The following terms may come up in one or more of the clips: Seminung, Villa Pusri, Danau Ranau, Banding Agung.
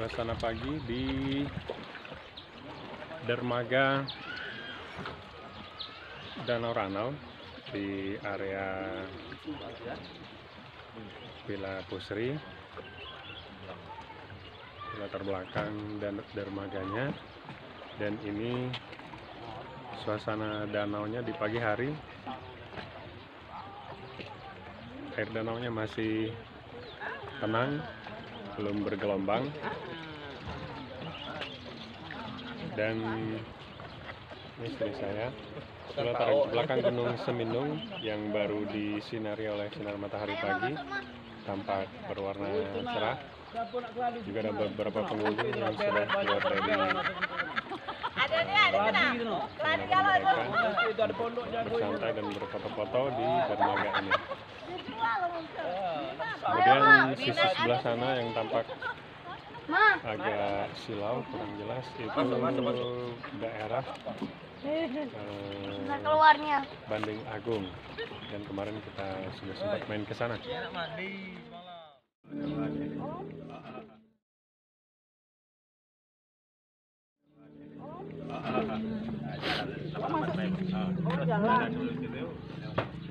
Suasana pagi di dermaga Danau Ranau di area Villa Pusri. Latar belakang dan dermaganya, dan ini suasana danaunya di pagi hari. Air danaunya masih tenang, belum bergelombang, dan ini istri saya. Latar belakang gunung Seminung yang baru disinari oleh sinar matahari pagi tampak berwarna cerah. Juga ada beberapa pengunjung yang sudah keluar dari bersantai dan berfoto-foto di dermaga ini. Kemudian sisi sebelah sana yang tampak agak silau, kurang jelas, itu daerah Banding Agung, dan kemarin kita sudah sempat main ke sana.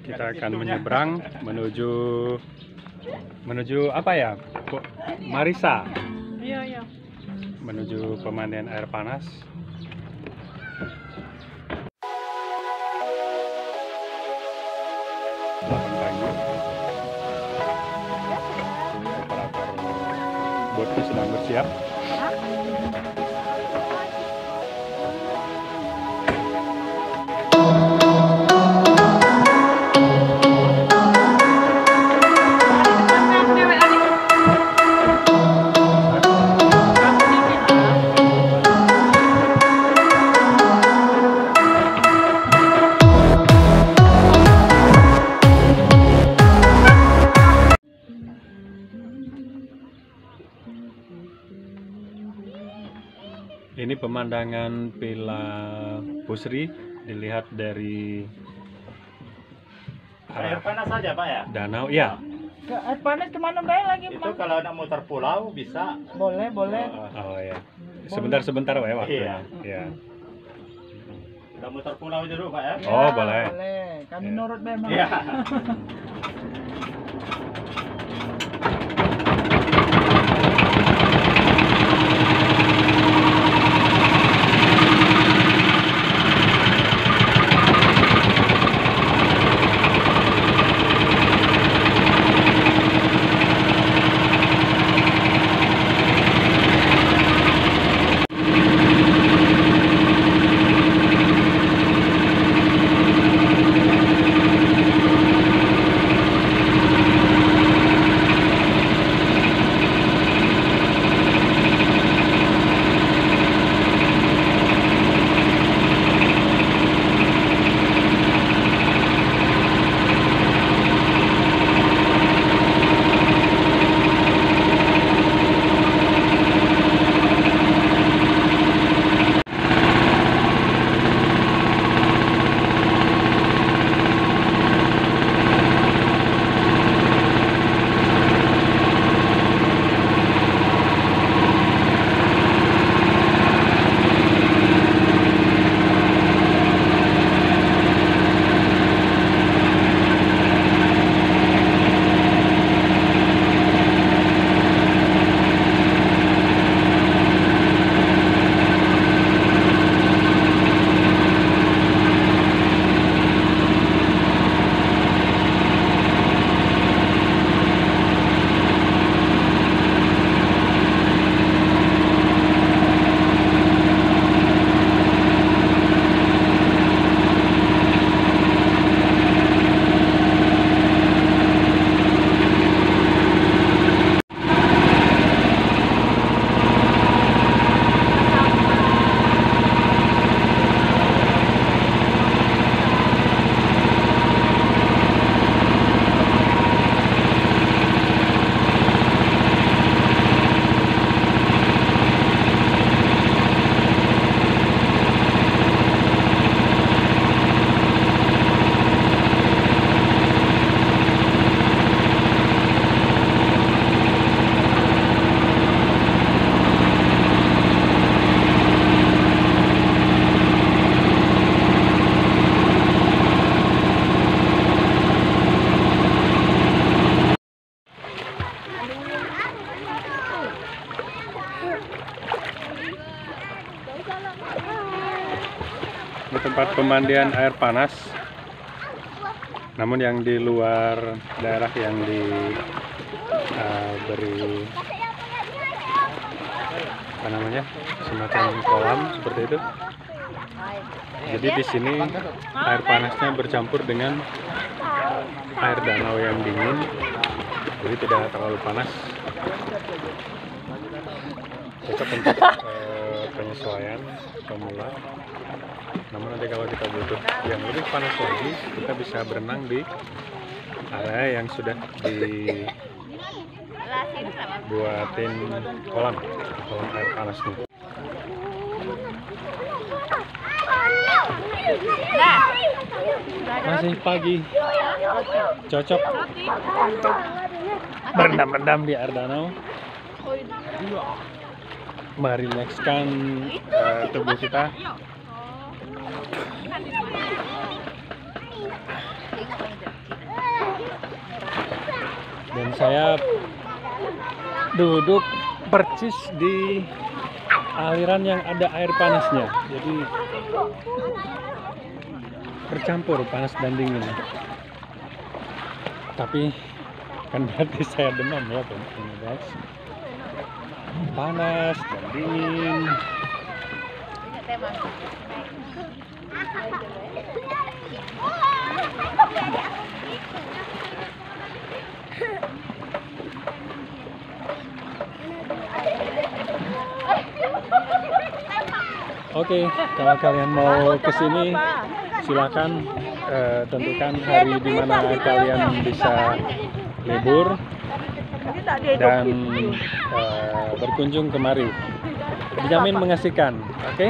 Kita akan menyeberang menuju apa ya, Marisa, menuju pemandian air panas. Botnya sedang bersiap. Ini pemandangan Villa Pusri dilihat dari air panas saja, Pak, ya? Danau, ya. Air panas kemana baik lagi? Itu kalau nak muter pulau bisa. Boleh, boleh. Oh ya. Sebentar ya waktunya. Iya. Kita muter pulau dulu, Pak, ya? Oh, boleh. Boleh. Kami nurut memang. Iya. Ini tempat pemandian air panas. Namun yang di luar daerah yang diberi apa namanya, semacam kolam seperti itu. Jadi di sini air panasnya bercampur dengan air danau yang dingin, jadi tidak terlalu panas. Cocok untuk penyesuaian pemula. Namun nanti kalau kita butuh yang lebih panas lagi, kita bisa berenang di area yang sudah dibuatin kolam air panasnya. Masih pagi, cocok untuk berendam-rendam di air danau, merilekskan tubuh kita. Dan saya duduk persis di aliran yang ada air panasnya, jadi bercampur panas dan dingin. Tapi kan berarti saya demam ya guys, panas dan dingin. Oke, kalau kalian mau kesini, silakan tentukan hari di mana kalian bisa libur dan berkunjung kemari. Dijamin mengasihkan, oke?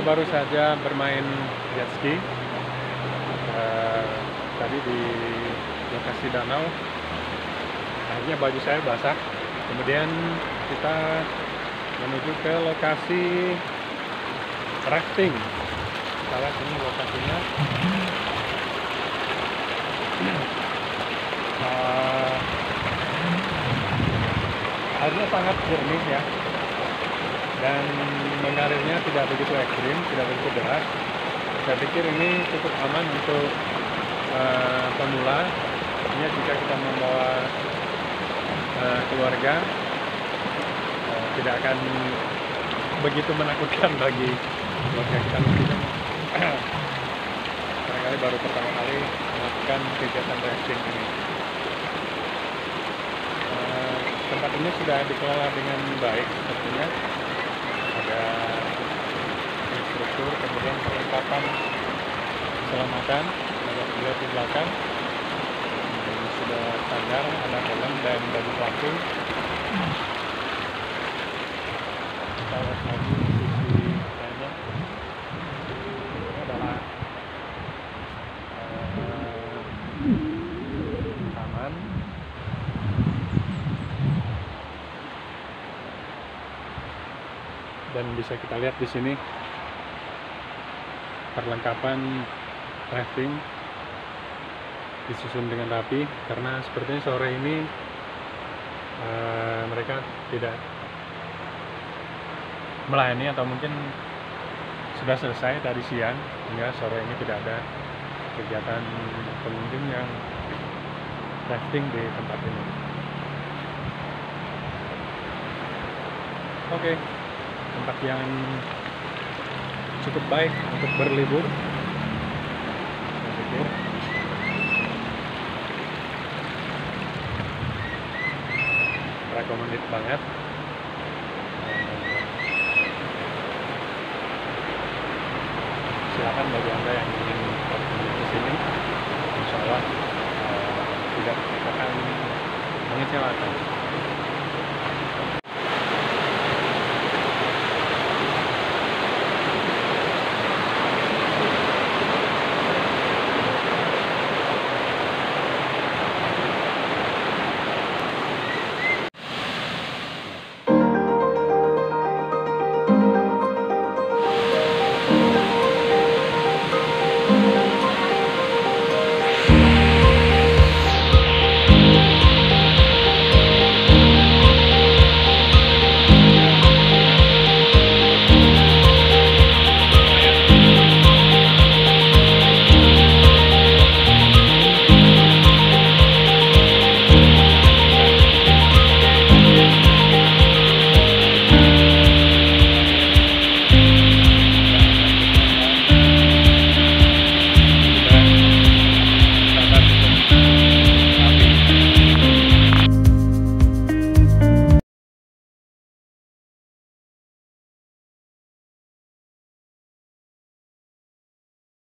Saya baru saja bermain jet ski tadi di lokasi danau. Akhirnya baju saya basah. Kemudian kita menuju ke lokasi rafting. Kita lihat ini lokasinya. Airnya sangat jernih ya, dan mengarirnya tidak begitu ekstrim, tidak begitu deras. Saya pikir ini cukup aman untuk pemula, artinya jika kita membawa keluarga, tidak akan begitu menakutkan bagi keluarga kita. Barangkali baru pertama kali melakukan kegiatan rafting ini. Tempat ini sudah dikelola dengan baik sepertinya. Ada instruktur, kemudian perlengkapan keselamatan, ada beliau di belakang. Ini sudah standar, ada helm dan baju pelampung. Kita lihat lagi sisi lainnya. Ini adalah taman. Dan bisa kita lihat di sini perlengkapan rafting disusun dengan rapi, karena sepertinya sore ini mereka tidak melayani, atau mungkin sudah selesai tadi siang hingga sore ini tidak ada kegiatan pengunjung yang rafting di tempat ini. Oke. Tempat yang cukup baik untuk berlibur, saya pikir. Recommended banget. Silakan bagi Anda yang ingin berkunjung ke sini, insya Allah tidak akan mengecewakan.